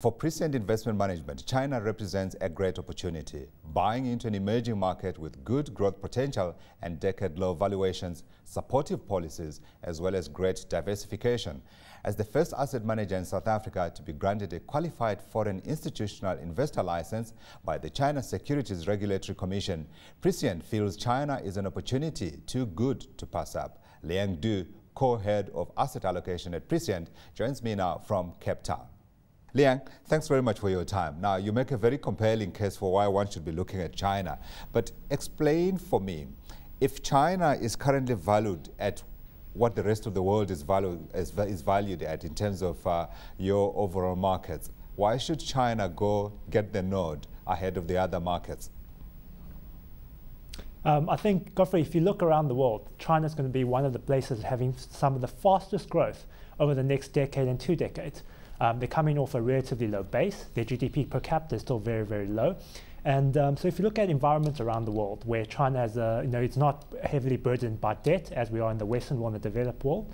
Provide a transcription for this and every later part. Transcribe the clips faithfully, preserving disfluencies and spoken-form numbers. For Prescient Investment Management, China represents a great opportunity. Buying into an emerging market with good growth potential and decade-low valuations, supportive policies, as well as great diversification. As the first asset manager in South Africa to be granted a qualified foreign institutional investor license by the China Securities Regulatory Commission, Prescient feels China is an opportunity too good to pass up. Liang Du, co-head of asset allocation at Prescient, joins me now from Cape Town. Liang, thanks very much for your time. Now, you make a very compelling case for why one should be looking at China. But explain for me, if China is currently valued at what the rest of the world is valued, is, is valued at in terms of uh, your overall markets, why should China go get the nod ahead of the other markets? Um, I think, Godfrey, if you look around the world, China's going to be one of the places having some of the fastest growth over the next decade and two decades. Um, they're coming off a relatively low base. Their G D P per capita is still very, very low. And um, so if you look at environments around the world where China has a, you know, it's not heavily burdened by debt as we are in the Western world and the developed world,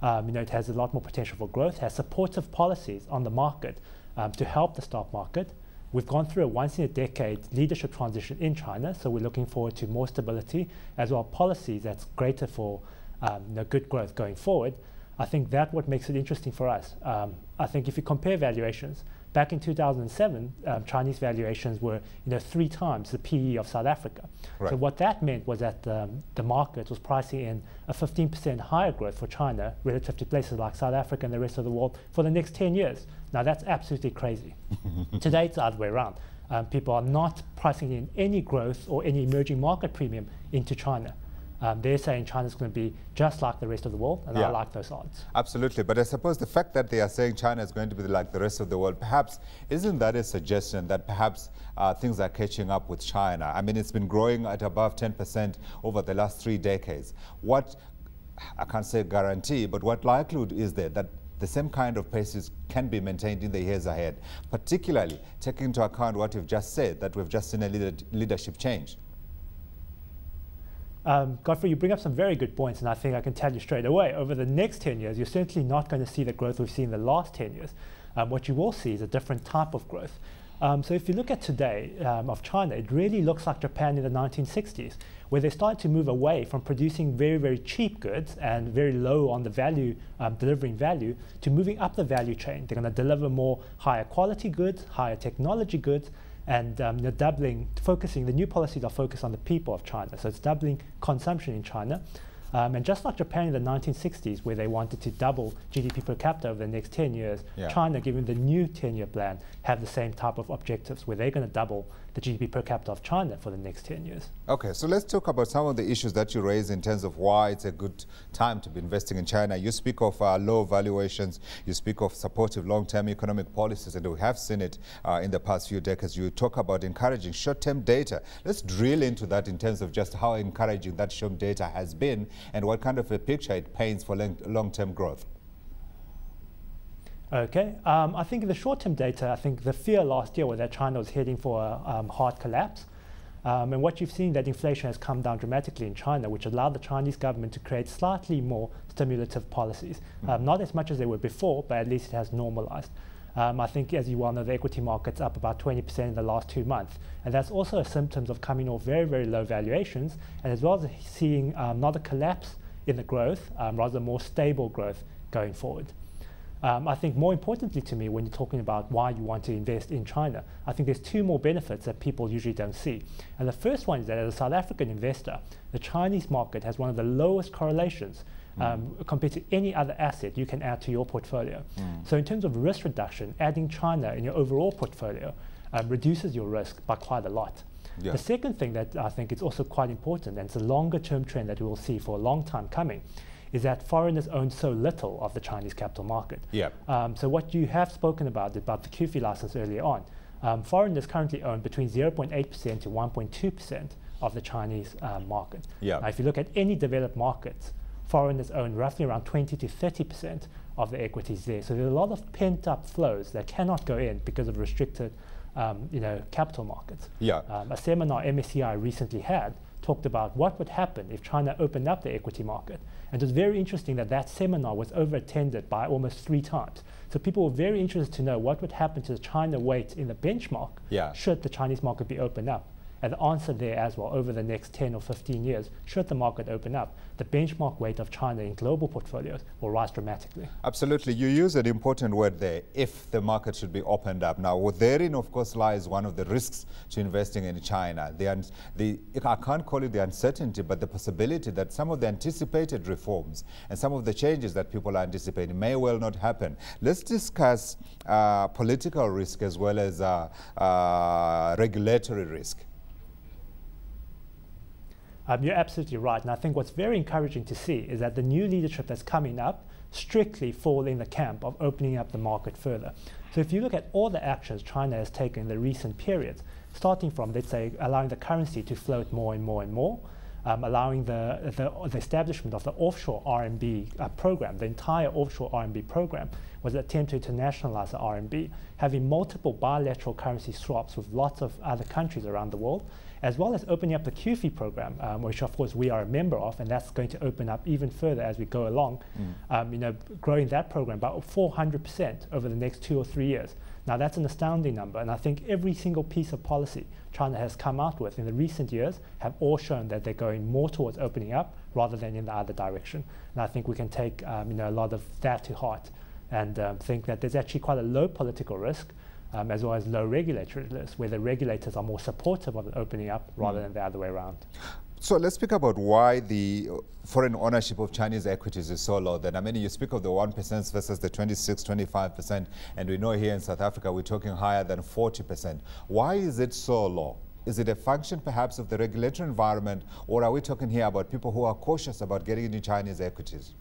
um, you know, it has a lot more potential for growth, has supportive policies on the market um, to help the stock market. We've gone through a once-in-a-decade leadership transition in China, so we're looking forward to more stability as well as policies that's greater for um, you know, good growth going forward. I think that's what makes it interesting for us. Um, I think if you compare valuations, back in two thousand seven, um, Chinese valuations were you know, three times the P E of South Africa. Right. So what that meant was that um, the market was pricing in a fifteen percent higher growth for China relative to places like South Africa and the rest of the world for the next ten years. Now that's absolutely crazy. Today it's the other way around. Um, people are not pricing in any growth or any emerging market premium into China. Um, they're saying China's going to be just like the rest of the world, and yeah. I like those odds. Absolutely, but I suppose the fact that they are saying China is going to be like the rest of the world, perhaps, isn't that a suggestion that perhaps uh, things are catching up with China? I mean, it's been growing at above ten percent over the last three decades. What, I can't say guarantee, but what likelihood is there that the same kind of paces can be maintained in the years ahead, particularly taking into account what you've just said, that we've just seen a leader leadership change? Um, Godfrey, you bring up some very good points, and I think I can tell you straight away, over the next ten years, you're certainly not going to see the growth we've seen in the last ten years. Um, what you will see is a different type of growth. Um, so if you look at today um, of China, it really looks like Japan in the nineteen sixties, where they started to move away from producing very, very cheap goods and very low on the value, um, delivering value, to moving up the value chain. They're going to deliver more higher quality goods, higher technology goods, and um, they're doubling, focusing, the new policies are focused on the people of China. So it's doubling consumption in China. Um, and just like Japan in the nineteen sixties, where they wanted to double G D P per capita over the next ten years, yeah. China, given the new ten-year plan, have the same type of objectives, where they're going to double the G D P per capita of China for the next ten years. Okay, so let's talk about some of the issues that you raise in terms of why it's a good time to be investing in China. You speak of uh, low valuations, you speak of supportive long-term economic policies, and we have seen it uh, in the past few decades. You talk about encouraging short-term data. Let's drill into that in terms of just how encouraging that short data has been and what kind of a picture it paints for long-term growth. Okay, um, I think in the short-term data, I think the fear last year was that China was heading for a um, hard collapse. Um, and what you've seen, that inflation has come down dramatically in China, which allowed the Chinese government to create slightly more stimulative policies. Mm-hmm. um, not as much as they were before, but at least it has normalized. Um, I think, as you well know, the equity market's up about twenty percent in the last two months. And that's also a symptom of coming off very, very low valuations, and as well as seeing um, not a collapse in the growth, um, rather more stable growth going forward. Um, I think more importantly to me, when you're talking about why you want to invest in China, I think there's two more benefits that people usually don't see. And the first one is that as a South African investor, the Chinese market has one of the lowest correlations Um, compared to any other asset you can add to your portfolio. Mm. So in terms of risk reduction, adding China in your overall portfolio um, reduces your risk by quite a lot. Yeah. The second thing that I think is also quite important, and it's a longer term trend that we will see for a long time coming, is that foreigners own so little of the Chinese capital market. Yeah. Um, so what you have spoken about, about the Q F I license earlier on, um, foreigners currently own between zero point eight percent to one point two percent of the Chinese uh, market. Yeah. Now, if you look at any developed markets, foreigners own roughly around twenty to thirty percent of the equities there. So there's a lot of pent-up flows that cannot go in because of restricted um, you know, capital markets. Yeah. Um, a seminar M S C I recently had talked about what would happen if China opened up the equity market. And it was very interesting that that seminar was over-attended by almost three times. So people were very interested to know what would happen to the China weight in the benchmark yeah. should the Chinese market be opened up. And the answer there as well, over the next ten or fifteen years, should the market open up, the benchmark weight of China in global portfolios will rise dramatically. Absolutely. You use an important word there, if the market should be opened up. Now, therein, of course, lies one of the risks to investing in China. The, the, I can't call it the uncertainty, but the possibility that some of the anticipated reforms and some of the changes that people are anticipating may well not happen. Let's discuss uh, political risk as well as uh, uh, regulatory risk. Um, you're absolutely right, and I think what's very encouraging to see is that the new leadership that's coming up strictly fall in the camp of opening up the market further. So if you look at all the actions China has taken in the recent periods, starting from, let's say, allowing the currency to float more and more and more, um, allowing the, the, the establishment of the offshore R M B uh, program, the entire offshore R M B program, was an attempt to internationalize the R M B, having multiple bilateral currency swaps with lots of other countries around the world, as well as opening up the Q F I program, um, which of course we are a member of, and that's going to open up even further as we go along, mm. um, you know, growing that program by four hundred percent over the next two or three years. Now that's an astounding number, and I think every single piece of policy China has come out with in the recent years have all shown that they're going more towards opening up rather than in the other direction. And I think we can take um, you know, a lot of that to heart and um, think that there's actually quite a low political risk, Um, as well as low regulatory risk, where the regulators are more supportive of opening up rather mm. than the other way around. So let's speak about why the foreign ownership of Chinese equities is so low then. I mean, you speak of the one percent versus the twenty-six, twenty-five percent, and we know here in South Africa we're talking higher than forty percent. Why is it so low? Is it a function perhaps of the regulatory environment, or are we talking here about people who are cautious about getting into Chinese equities?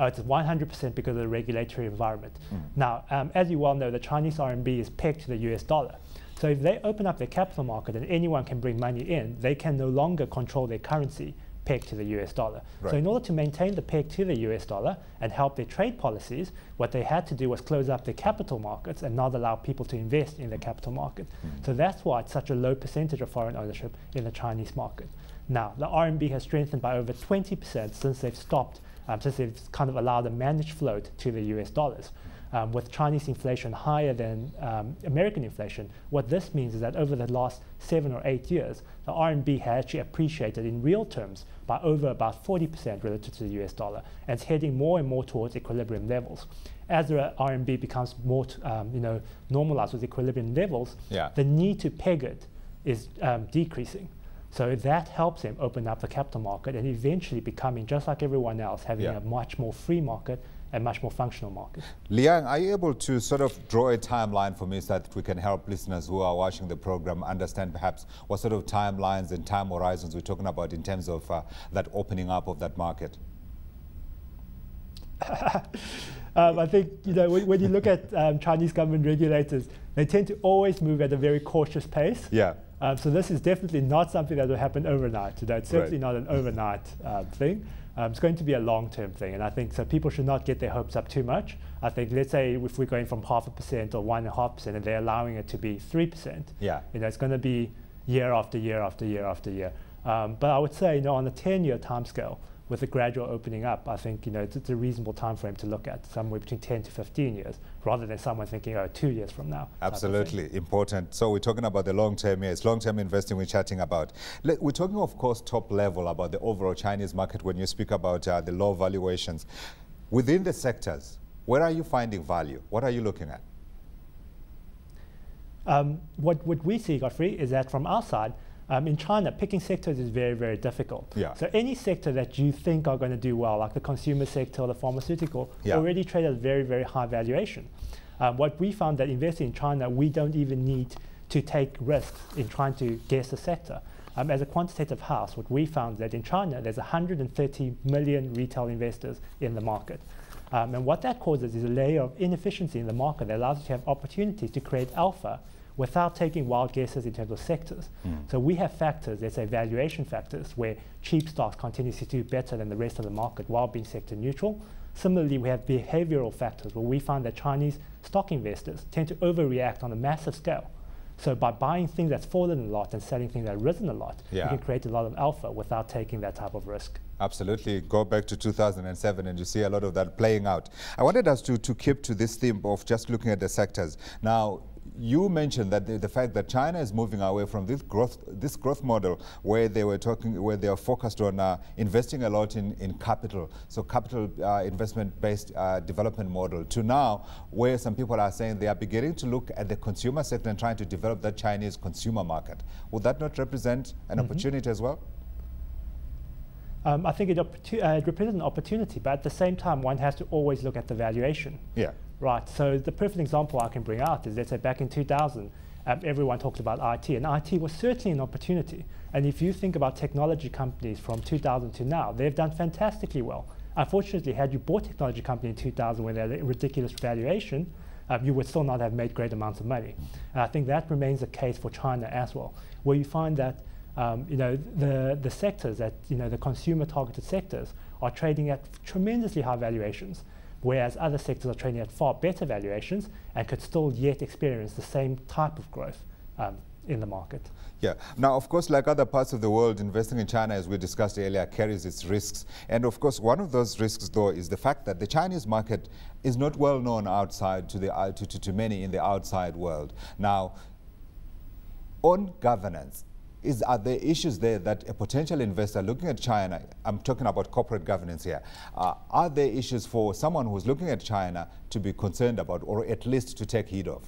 Uh, it's one hundred percent because of the regulatory environment. Mm. Now, um, as you well know, the Chinese R M B is pegged to the U S dollar. So if they open up their capital market and anyone can bring money in, they can no longer control their currency pegged to the U S dollar. Right. So in order to maintain the peg to the U S dollar and help their trade policies, what they had to do was close up their capital markets and not allow people to invest in the capital market. Mm. So that's why it's such a low percentage of foreign ownership in the Chinese market. Now, the R M B has strengthened by over twenty percent since they've stopped Um, since they've kind of allowed a managed float to the U S dollars. Um, with Chinese inflation higher than um, American inflation, what this means is that over the last seven or eight years, the R M B has actually appreciated in real terms by over about forty percent relative to the U S dollar, and it's heading more and more towards equilibrium levels. As the R M B becomes more um, you know, normalized with equilibrium levels, yeah. the need to peg it is um, decreasing. So that helps them open up the capital market and eventually becoming, just like everyone else, having yeah. a much more free market and much more functional market. Liang, are you able to sort of draw a timeline for me so that we can help listeners who are watching the program understand perhaps what sort of timelines and time horizons we're talking about in terms of uh, that opening up of that market? um, I think, you know, when, when you look at um, Chinese government regulators, they tend to always move at a very cautious pace. Yeah. Um, so this is definitely not something that will happen overnight. You know, it's certainly right. not an overnight uh, thing. Um, it's going to be a long-term thing, and I think so people should not get their hopes up too much. I think, let's say if we're going from half a percent or one and a half percent and they're allowing it to be three percent, yeah. you know, it's going to be year after year after year after year. Um, but I would say, you know, on a ten-year timescale, with a gradual opening up, I think you know it's, it's a reasonable time frame to look at, somewhere between ten to fifteen years, rather than someone thinking, oh, two years from now. Absolutely important. So we're talking about the long term here. It's long-term investing we're chatting about. Let, we're talking, of course, top level about the overall Chinese market when you speak about uh, the low valuations. Within the sectors, where are you finding value? What are you looking at? Um, what, what we see, Godfrey, is that from our side, Um, in China, picking sectors is very, very difficult. Yeah. So any sector that you think are going to do well, like the consumer sector or the pharmaceutical, yeah. already trade at a very, very high valuation. Um, what we found that investing in China, we don't even need to take risks in trying to guess a sector. Um, as a quantitative house, what we found that in China, there's one hundred thirty million retail investors in the market. Um, and what that causes is a layer of inefficiency in the market that allows you to have opportunities to create alpha without taking wild guesses in terms of sectors. Mm. So we have factors, let's say valuation factors, where cheap stocks continue to do better than the rest of the market while being sector neutral. Similarly, we have behavioral factors where we find that Chinese stock investors tend to overreact on a massive scale. So by buying things that's fallen a lot and selling things that have risen a lot, yeah. you can create a lot of alpha without taking that type of risk. Absolutely. Go back to two thousand seven and you see a lot of that playing out. I wanted us to, to keep to this theme of just looking at the sectors. Now, you mentioned that the, the fact that China is moving away from this growth, this growth model where they were talking, where they are focused on uh, investing a lot in, in capital, so capital uh, investment-based uh, development model, to now where some people are saying they are beginning to look at the consumer sector and trying to develop that Chinese consumer market. Would that not represent an mm-hmm. opportunity as well? Um, I think it, uh, it represents an opportunity, but at the same time, one has to always look at the valuation. Yeah. Right, so the perfect example I can bring out is, let's say back in two thousand, um, everyone talked about I T, and I T was certainly an opportunity. And if you think about technology companies from two thousand to now, they've done fantastically well. Unfortunately, had you bought technology company in two thousand when they had a ridiculous valuation, um, you would still not have made great amounts of money. And I think that remains the case for China as well, where you find that um, you know, the, the sectors that, you know, the consumer-targeted sectors are trading at tremendously high valuations, whereas other sectors are trading at far better valuations and could still yet experience the same type of growth um, in the market. Yeah. Now, of course, like other parts of the world, investing in China, as we discussed earlier, carries its risks. And of course, one of those risks, though, is the fact that the Chinese market is not well known outside to, the, uh, to, to, to many in the outside world. Now, on governance, Is, are there issues there that a potential investor looking at China, I'm talking about corporate governance here, uh, are there issues for someone who's looking at China to be concerned about, or at least to take heed of?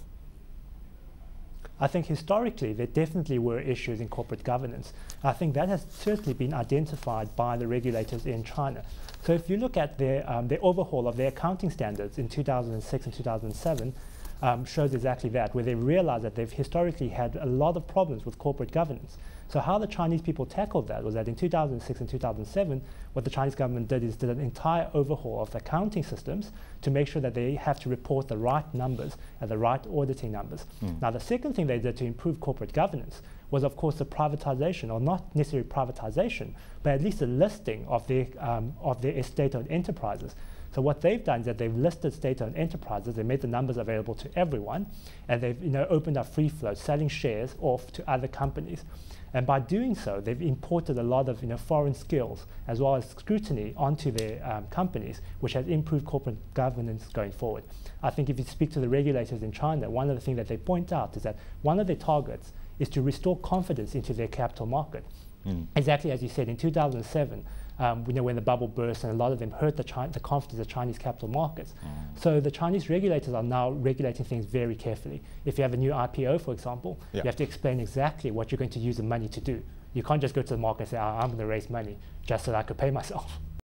I think historically there definitely were issues in corporate governance. I think that has certainly been identified by the regulators in China. So if you look at their, um, their overhaul of their accounting standards in two thousand six and two thousand seven, Um, shows exactly that, where they realize that they've historically had a lot of problems with corporate governance. So how the Chinese people tackled that was that in two thousand six and two thousand seven, what the Chinese government did is did an entire overhaul of the accounting systems to make sure that they have to report the right numbers and the right auditing numbers. Mm. Now, the second thing they did to improve corporate governance was, of course, the privatization, or not necessarily privatization, but at least the listing of their, um, of their state-owned enterprises. So what they've done is that they've listed state-owned enterprises, they made the numbers available to everyone, and they've you know, opened up free float, selling shares off to other companies. And by doing so, they've imported a lot of you know, foreign skills as well as scrutiny onto their um, companies, which has improved corporate governance going forward. I think if you speak to the regulators in China, one of the things that they point out is that one of their targets is to restore confidence into their capital market. Mm. Exactly as you said, in two thousand seven, Um, you know, when the bubble burst, and a lot of them hurt the, China, the confidence of Chinese capital markets. Mm. So the Chinese regulators are now regulating things very carefully. If you have a new I P O, for example, yeah. you have to explain exactly what you're going to use the money to do. You can't just go to the market and say, oh, I'm going to raise money just so that I could pay myself.